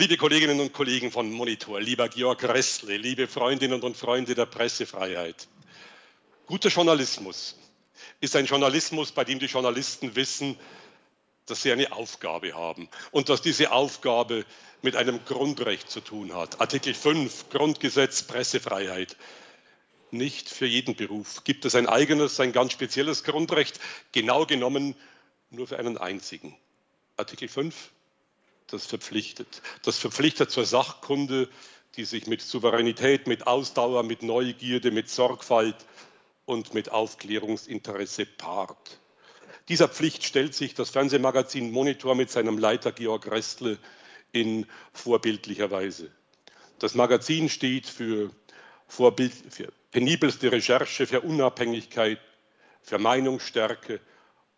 Liebe Kolleginnen und Kollegen von Monitor, lieber Georg Restle, liebe Freundinnen und Freunde der Pressefreiheit. Guter Journalismus ist ein Journalismus, bei dem die Journalisten wissen, dass sie eine Aufgabe haben und dass diese Aufgabe mit einem Grundrecht zu tun hat. Artikel 5, Grundgesetz, Pressefreiheit. Nicht für jeden Beruf gibt es ein eigenes, ein ganz spezielles Grundrecht, genau genommen nur für einen einzigen. Artikel 5, das verpflichtet. Das verpflichtet zur Sachkunde, die sich mit Souveränität, mit Ausdauer, mit Neugierde, mit Sorgfalt und mit Aufklärungsinteresse paart. Dieser Pflicht stellt sich das Fernsehmagazin Monitor mit seinem Leiter Georg Restle in vorbildlicher Weise. Das Magazin steht für penibelste Recherche, für Unabhängigkeit, für Meinungsstärke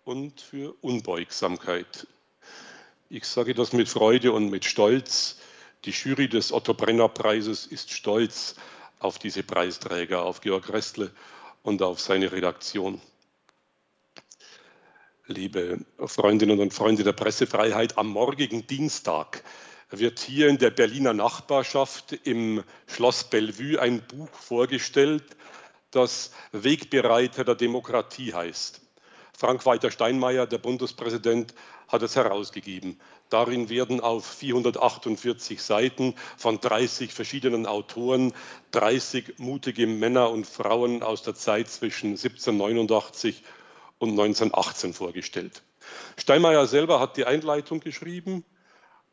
und für Unbeugsamkeit. Ich sage das mit Freude und mit Stolz. Die Jury des Otto-Brenner-Preises ist stolz auf diese Preisträger, auf Georg Restle und auf seine Redaktion. Liebe Freundinnen und Freunde der Pressefreiheit, am morgigen Dienstag wird hier in der Berliner Nachbarschaft im Schloss Bellevue ein Buch vorgestellt, das Wegbereiter der Demokratie heißt. Frank-Walter Steinmeier, der Bundespräsident, hat es herausgegeben. Darin werden auf 448 Seiten von 30 verschiedenen Autoren 30 mutige Männer und Frauen aus der Zeit zwischen 1789 und 1918 vorgestellt. Steinmeier selber hat die Einleitung geschrieben,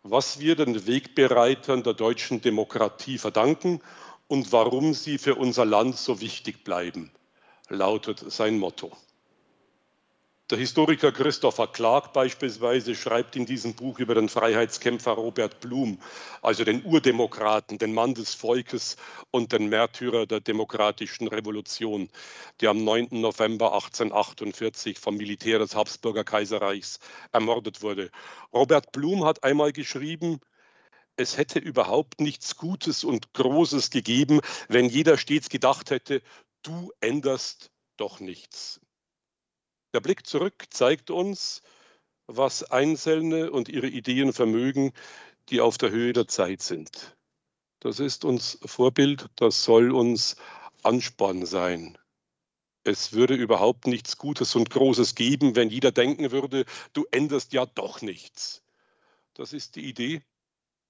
was wir den Wegbereitern der deutschen Demokratie verdanken und warum sie für unser Land so wichtig bleiben, lautet sein Motto. Der Historiker Christopher Clark beispielsweise schreibt in diesem Buch über den Freiheitskämpfer Robert Blum, also den Urdemokraten, den Mann des Volkes und den Märtyrer der demokratischen Revolution, der am 9. November 1848 vom Militär des Habsburger Kaiserreichs ermordet wurde. Robert Blum hat einmal geschrieben, es hätte überhaupt nichts Gutes und Großes gegeben, wenn jeder stets gedacht hätte, du änderst doch nichts. Der Blick zurück zeigt uns, was Einzelne und ihre Ideen vermögen, die auf der Höhe der Zeit sind. Das ist uns Vorbild, das soll uns Ansporn sein. Es würde überhaupt nichts Gutes und Großes geben, wenn jeder denken würde, du änderst ja doch nichts. Das ist die Idee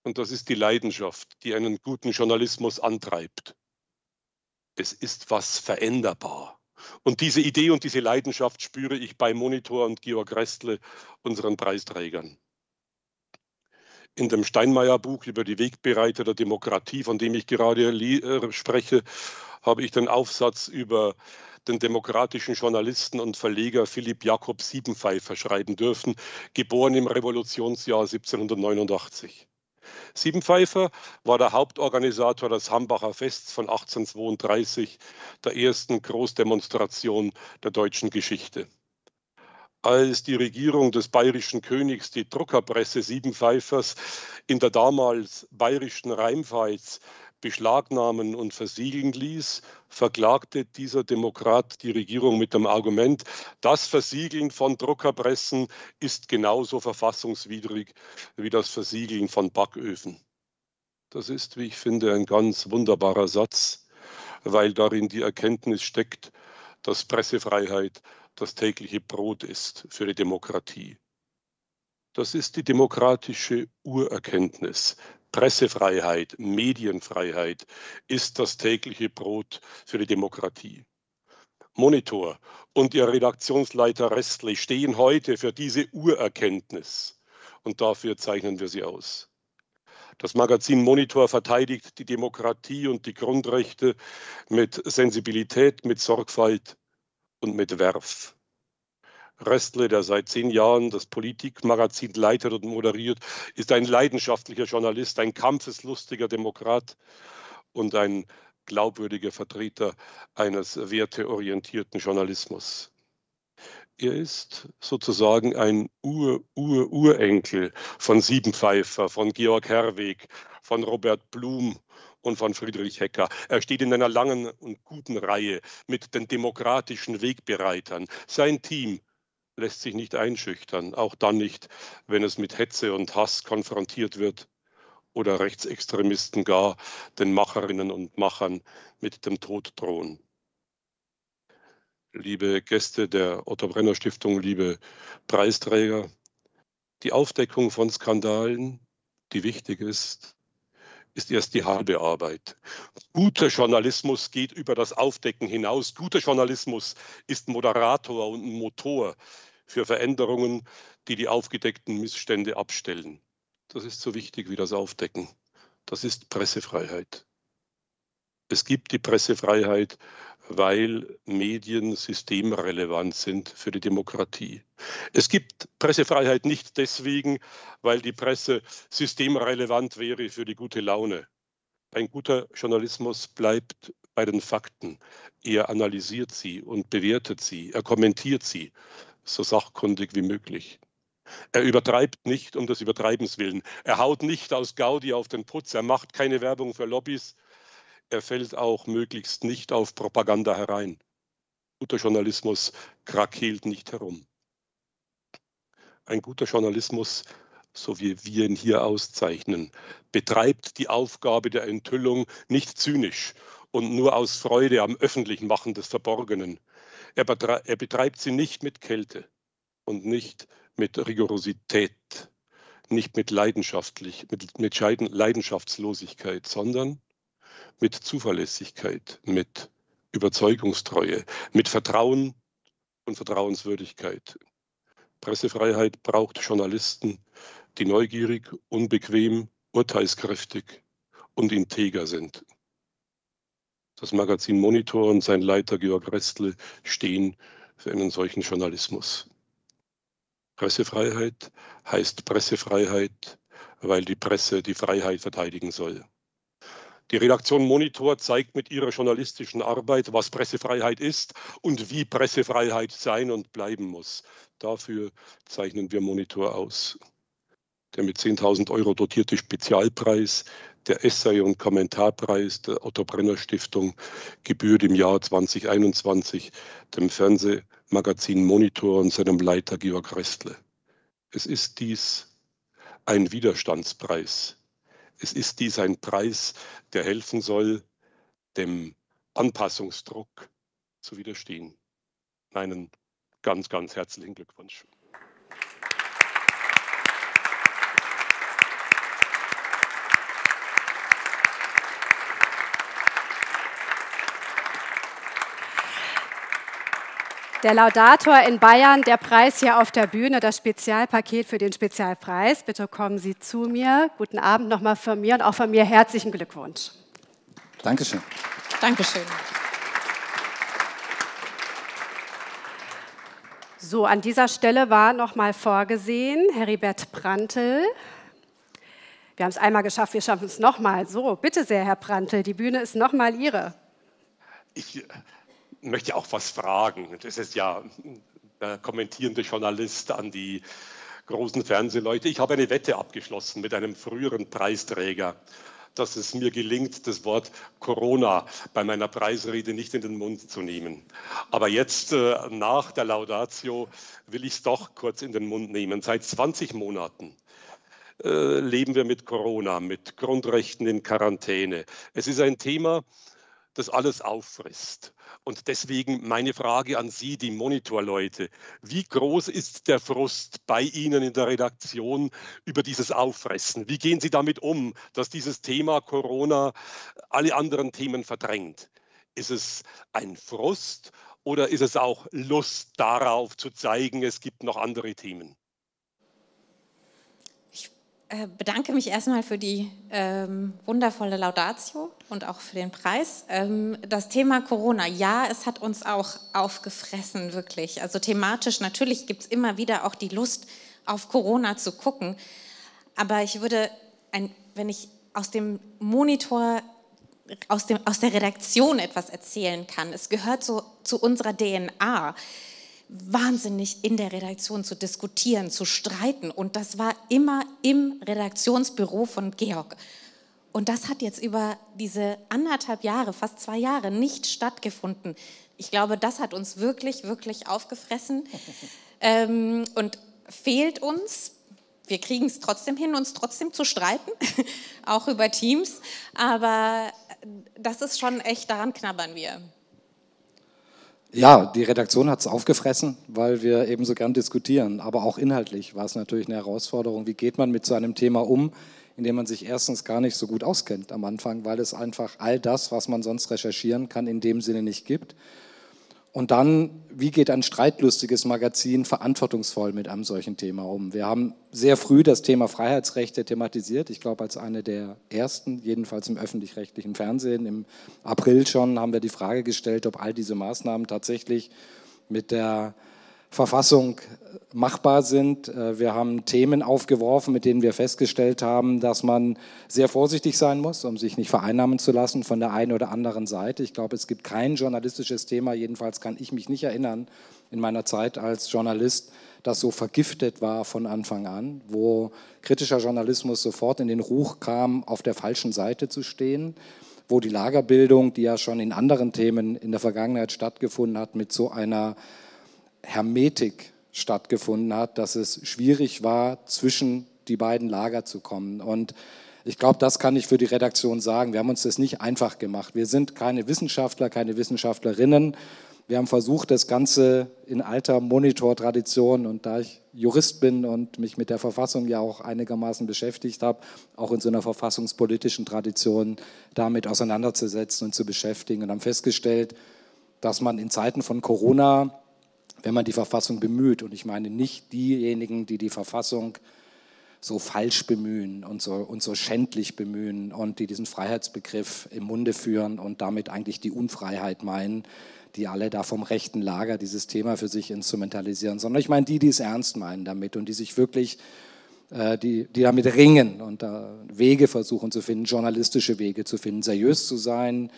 und das ist die Leidenschaft, die einen guten Journalismus antreibt. Es ist was veränderbar. Und diese Idee und diese Leidenschaft spüre ich bei Monitor und Georg Restle, unseren Preisträgern. In dem Steinmeier-Buch über die Wegbereiter der Demokratie, von dem ich gerade spreche, habe ich den Aufsatz über den demokratischen Journalisten und Verleger Philipp Jakob Siebenpfeiffer schreiben dürfen, geboren im Revolutionsjahr 1789. Siebenpfeiffer war der Hauptorganisator des Hambacher Fests von 1832, der ersten Großdemonstration der deutschen Geschichte. Als die Regierung des bayerischen Königs die Druckerpresse Siebenpfeifers in der damals bayerischen Rheinpfalz beschlagnahmen und versiegeln ließ, verklagte dieser Demokrat die Regierung mit dem Argument, das Versiegeln von Druckerpressen ist genauso verfassungswidrig wie das Versiegeln von Backöfen. Das ist, wie ich finde, ein ganz wunderbarer Satz, weil darin die Erkenntnis steckt, dass Pressefreiheit das tägliche Brot ist für die Demokratie. Das ist die demokratische Urerkenntnis. Pressefreiheit, Medienfreiheit ist das tägliche Brot für die Demokratie. Monitor und ihr Redaktionsleiter Restle stehen heute für diese Urerkenntnis und dafür zeichnen wir sie aus. Das Magazin Monitor verteidigt die Demokratie und die Grundrechte mit Sensibilität, mit Sorgfalt und mit Werf. Restle, der seit 10 Jahren das Politikmagazin leitet und moderiert, ist ein leidenschaftlicher Journalist, ein kampfeslustiger Demokrat und ein glaubwürdiger Vertreter eines werteorientierten Journalismus. Er ist sozusagen ein Urenkel von Siebenpfeifer, von Georg Herweg, von Robert Blum und von Friedrich Hecker. Er steht in einer langen und guten Reihe mit den demokratischen Wegbereitern. Sein Team lässt sich nicht einschüchtern, auch dann nicht, wenn es mit Hetze und Hass konfrontiert wird. oder Rechtsextremisten gar den Macherinnen und Machern mit dem Tod drohen. Liebe Gäste der Otto-Brenner-Stiftung, liebe Preisträger, die Aufdeckung von Skandalen, die wichtig ist, ist erst die halbe Arbeit. Guter Journalismus geht über das Aufdecken hinaus. Guter Journalismus ist Moderator und Motor für Veränderungen, die die aufgedeckten Missstände abstellen. Das ist so wichtig wie das Aufdecken. Das ist Pressefreiheit. Es gibt die Pressefreiheit, weil Medien systemrelevant sind für die Demokratie. Es gibt Pressefreiheit nicht deswegen, weil die Presse systemrelevant wäre für die gute Laune. Ein guter Journalismus bleibt bei den Fakten. Er analysiert sie und bewertet sie. Er kommentiert sie, so sachkundig wie möglich. Er übertreibt nicht um des Übertreibens willen. Er haut nicht aus Gaudi auf den Putz. Er macht keine Werbung für Lobbys. Er fällt auch möglichst nicht auf Propaganda herein. Guter Journalismus krakeelt nicht herum. Ein guter Journalismus, so wie wir ihn hier auszeichnen, betreibt die Aufgabe der Enthüllung nicht zynisch und nur aus Freude am öffentlichen Machen des Verborgenen. Er betreibt sie nicht mit Kälte und nicht mit Rigorosität, nicht mit Leidenschaftslosigkeit, sondern mit Zuverlässigkeit, mit Überzeugungstreue, mit Vertrauen und Vertrauenswürdigkeit. Pressefreiheit braucht Journalisten, die neugierig, unbequem, urteilskräftig und integer sind. Das Magazin Monitor und sein Leiter Georg Restle stehen für einen solchen Journalismus. Pressefreiheit heißt Pressefreiheit, weil die Presse die Freiheit verteidigen soll. Die Redaktion Monitor zeigt mit ihrer journalistischen Arbeit, was Pressefreiheit ist und wie Pressefreiheit sein und bleiben muss. Dafür zeichnen wir Monitor aus. Der mit 10.000 € dotierte Spezialpreis, der Essay- und Kommentarpreis der Otto-Brenner-Stiftung, gebührt im Jahr 2021 dem Fernsehmagazin Monitor und seinem Leiter Georg Restle. Es ist dies ein Widerstandspreis. Es ist dies ein Preis, der helfen soll, dem Anpassungsdruck zu widerstehen. Einen ganz, ganz herzlichen Glückwunsch. Der Laudator in Bayern, der Preis hier auf der Bühne, das Spezialpaket für den Spezialpreis. Bitte kommen Sie zu mir. Guten Abend nochmal von mir und auch von mir herzlichen Glückwunsch. Dankeschön. Dankeschön. So, an dieser Stelle war nochmal vorgesehen Heribert Prantl. Wir haben es einmal geschafft, wir schaffen es nochmal. So, bitte sehr, Herr Prantl, die Bühne ist nochmal Ihre. Ich möchte auch was fragen. Das ist ja der kommentierende Journalist an die großen Fernsehleute. Ich habe eine Wette abgeschlossen mit einem früheren Preisträger, dass es mir gelingt, das Wort Corona bei meiner Preisrede nicht in den Mund zu nehmen. Aber jetzt, nach der Laudatio, will ich es doch kurz in den Mund nehmen. Seit 20 Monaten leben wir mit Corona, mit Grundrechten in Quarantäne. Es ist ein Thema, das alles auffrisst. Und deswegen meine Frage an Sie, die Monitorleute. Wie groß ist der Frust bei Ihnen in der Redaktion über dieses Auffressen? Wie gehen Sie damit um, dass dieses Thema Corona alle anderen Themen verdrängt? Ist es ein Frust oder ist es auch Lust darauf zu zeigen, es gibt noch andere Themen? Bedanke mich erstmal für die wundervolle Laudatio und auch für den Preis. Das Thema Corona, ja, es hat uns auch aufgefressen, wirklich. Also thematisch, natürlich gibt es immer wieder auch die Lust, auf Corona zu gucken. Aber ich würde, wenn ich aus dem Monitor, aus der Redaktion etwas erzählen kann, es gehört so zu unserer DNA, wahnsinnig in der Redaktion zu diskutieren, zu streiten. Und das war immer im Redaktionsbüro von Georg. Und das hat jetzt über diese 1,5 Jahre, fast 2 Jahre nicht stattgefunden. Ich glaube, das hat uns wirklich, wirklich aufgefressen und fehlt uns. wir kriegen es trotzdem hin, uns trotzdem zu streiten, auch über Teams, aber das ist schon echt, daran knabbern wir. Ja, die Redaktion hat es aufgefressen, weil wir eben so gern diskutieren, aber auch inhaltlich war es natürlich eine Herausforderung, wie geht man mit so einem Thema um, in dem man sich erstens gar nicht so gut auskennt am Anfang, weil es einfach all das, was man sonst recherchieren kann, in dem Sinne nicht gibt. Und dann, wie geht ein streitlustiges Magazin verantwortungsvoll mit einem solchen Thema um? Wir haben sehr früh das Thema Freiheitsrechte thematisiert, ich glaube als eine der ersten, jedenfalls im öffentlich-rechtlichen Fernsehen. Im April schon haben wir die Frage gestellt, ob all diese Maßnahmen tatsächlich mit der Verfassung machbar sind. Wir haben Themen aufgeworfen, mit denen wir festgestellt haben, dass man sehr vorsichtig sein muss, um sich nicht vereinnahmen zu lassen von der einen oder anderen Seite. Ich glaube, es gibt kein journalistisches Thema, jedenfalls kann ich mich nicht erinnern, in meiner Zeit als Journalist, das so vergiftet war von Anfang an, wo kritischer Journalismus sofort in den Ruch kam, auf der falschen Seite zu stehen, wo die Lagerbildung, die ja schon in anderen Themen in der Vergangenheit stattgefunden hat, mit so einer Hermetik stattgefunden hat, dass es schwierig war, zwischen die beiden Lager zu kommen. Und ich glaube, das kann ich für die Redaktion sagen. Wir haben uns das nicht einfach gemacht. Wir sind keine Wissenschaftler, keine Wissenschaftlerinnen. Wir haben versucht, das Ganze in alter Monitor-Tradition, und da ich Jurist bin und mich mit der Verfassung ja auch einigermaßen beschäftigt habe, auch in so einer verfassungspolitischen Tradition damit auseinanderzusetzen und zu beschäftigen, und haben festgestellt, dass man in Zeiten von Corona, wenn man die Verfassung bemüht, und ich meine nicht diejenigen, die die Verfassung so falsch bemühen und so schändlich bemühen und die diesen Freiheitsbegriff im Munde führen und damit eigentlich die Unfreiheit meinen, die alle da vom rechten Lager dieses Thema für sich instrumentalisieren, sondern ich meine die, die es ernst meinen damit und die sich wirklich, die damit ringen und da Wege versuchen zu finden, journalistische Wege zu finden, seriös zu sein,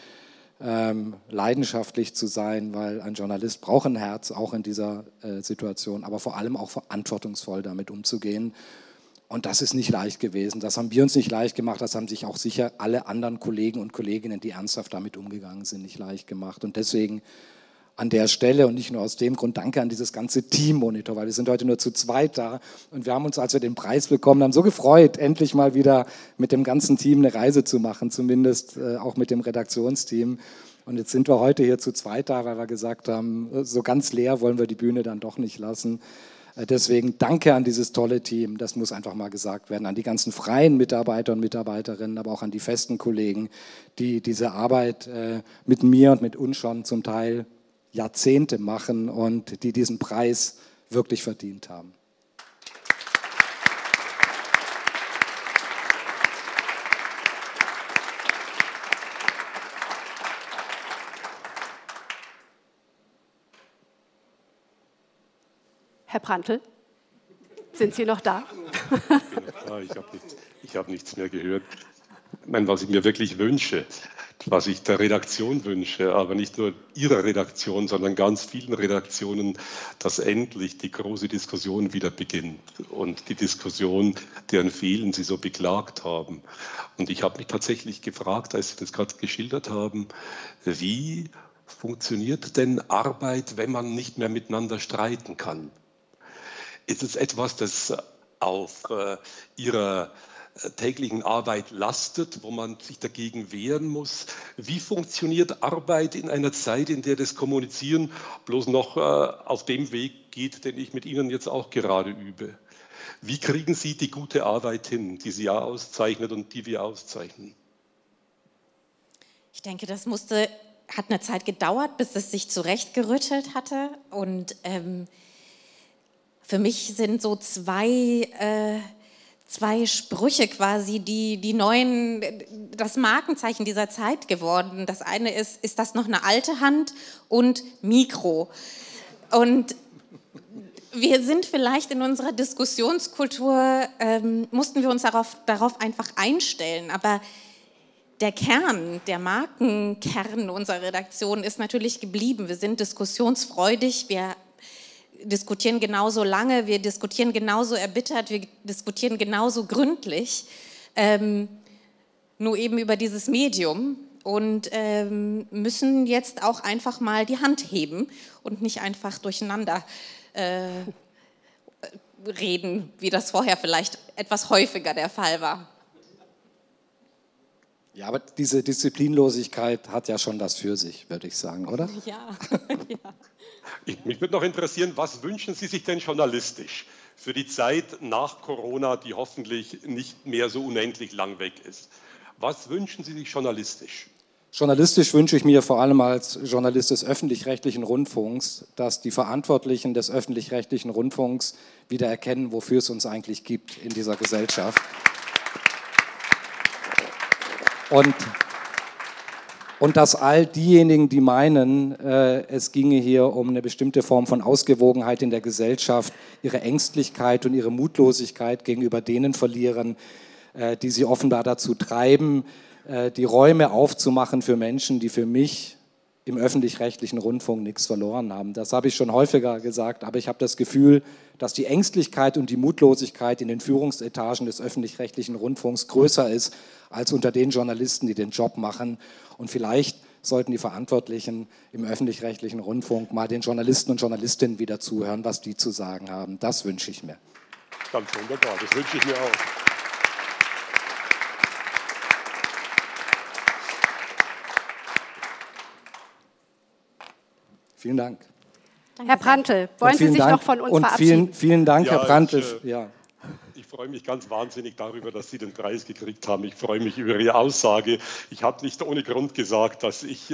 leidenschaftlich zu sein, weil ein Journalist braucht ein Herz, auch in dieser Situation, aber vor allem auch verantwortungsvoll damit umzugehen. Und das ist nicht leicht gewesen. Das haben wir uns nicht leicht gemacht, das haben sich auch sicher alle anderen Kollegen und Kolleginnen, die ernsthaft damit umgegangen sind, nicht leicht gemacht. Und deswegen an der Stelle und nicht nur aus dem Grund, danke an dieses ganze Team Monitor, weil wir sind heute nur zu zweit da und wir haben uns, als wir den Preis bekommen haben, so gefreut, endlich mal wieder mit dem ganzen Team eine Reise zu machen, zumindest auch mit dem Redaktionsteam. Und jetzt sind wir heute hier zu zweit da, weil wir gesagt haben, so ganz leer wollen wir die Bühne dann doch nicht lassen. Deswegen danke an dieses tolle Team, das muss einfach mal gesagt werden, an die ganzen freien Mitarbeiter und Mitarbeiterinnen, aber auch an die festen Kollegen, die diese Arbeit mit mir und mit uns schon zum Teil Jahrzehnte machen und die diesen Preis wirklich verdient haben. Herr Prantl, sind Sie noch da? Ich habe nichts mehr gehört. Nein, was ich mir wirklich wünsche, was ich der Redaktion wünsche, aber nicht nur Ihrer Redaktion, sondern ganz vielen Redaktionen, dass endlich die große Diskussion wieder beginnt und die Diskussion, deren Fehlen Sie so beklagt haben. Und ich habe mich tatsächlich gefragt, als Sie das gerade geschildert haben, wie funktioniert denn Arbeit, wenn man nicht mehr miteinander streiten kann? Ist es etwas, das auf Ihrer täglichen Arbeit lastet, wo man sich dagegen wehren muss? Wie funktioniert Arbeit in einer Zeit, in der das Kommunizieren bloß noch auf dem Weg geht, den ich mit Ihnen jetzt auch gerade übe? Wie kriegen Sie die gute Arbeit hin, die Sie ja auszeichnet und die wir auszeichnen? Ich denke, das hat eine Zeit gedauert, bis es sich zurechtgerüttelt hatte. Und für mich sind so zwei Sprüche quasi das Markenzeichen dieser Zeit geworden. Das eine ist das noch eine alte Hand, und Mikro. Und wir sind vielleicht in unserer Diskussionskultur, mussten wir uns darauf einfach einstellen. Aber der Kern, der Markenkern unserer Redaktion ist natürlich geblieben. Wir sind diskussionsfreudig, wir diskutieren genauso lange, wir diskutieren genauso erbittert, wir diskutieren genauso gründlich, nur eben über dieses Medium, und müssen jetzt auch einfach mal die Hand heben und nicht einfach durcheinander reden, wie das vorher vielleicht etwas häufiger der Fall war. Ja, aber diese Disziplinlosigkeit hat ja schon das für sich, würde ich sagen, oder? Ja. Mich würde noch interessieren, was wünschen Sie sich denn journalistisch für die Zeit nach Corona, die hoffentlich nicht mehr so unendlich lang weg ist? Was wünschen Sie sich journalistisch? Journalistisch wünsche ich mir vor allem als Journalist des öffentlich-rechtlichen Rundfunks, dass die Verantwortlichen des öffentlich-rechtlichen Rundfunks wieder erkennen, wofür es uns eigentlich gibt in dieser Gesellschaft. Und dass all diejenigen, die meinen, es ginge hier um eine bestimmte Form von Ausgewogenheit in der Gesellschaft, ihre Ängstlichkeit und ihre Mutlosigkeit gegenüber denen verlieren, die sie offenbar dazu treiben, die Räume aufzumachen für Menschen, die für mich im öffentlich-rechtlichen Rundfunk nichts verloren haben. Das habe ich schon häufiger gesagt, aber ich habe das Gefühl, dass die Ängstlichkeit und die Mutlosigkeit in den Führungsetagen des öffentlich-rechtlichen Rundfunks größer ist als unter den Journalisten, die den Job machen. Und vielleicht sollten die Verantwortlichen im öffentlich-rechtlichen Rundfunk mal den Journalisten und Journalistinnen wieder zuhören, was die zu sagen haben. Das wünsche ich mir. Ganz wunderbar, das wünsche ich mir auch. Vielen Dank. Herr Prantl, wollen Sie sich noch von uns verabschieden? Vielen Dank, Herr Prantl. Ich freue mich ganz wahnsinnig darüber, dass Sie den Preis gekriegt haben. Ich freue mich über Ihre Aussage. Ich habe nicht ohne Grund gesagt, dass ich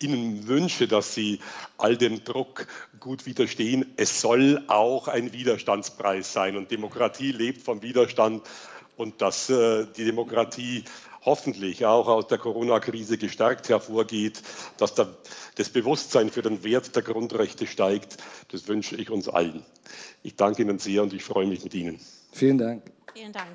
Ihnen wünsche, dass Sie all dem Druck gut widerstehen. Es soll auch ein Widerstandspreis sein. Und Demokratie lebt vom Widerstand. Und dass die Demokratie hoffentlich auch aus der Corona-Krise gestärkt hervorgeht, dass das Bewusstsein für den Wert der Grundrechte steigt. Das wünsche ich uns allen. Ich danke Ihnen sehr und ich freue mich mit Ihnen. Vielen Dank. Vielen Dank.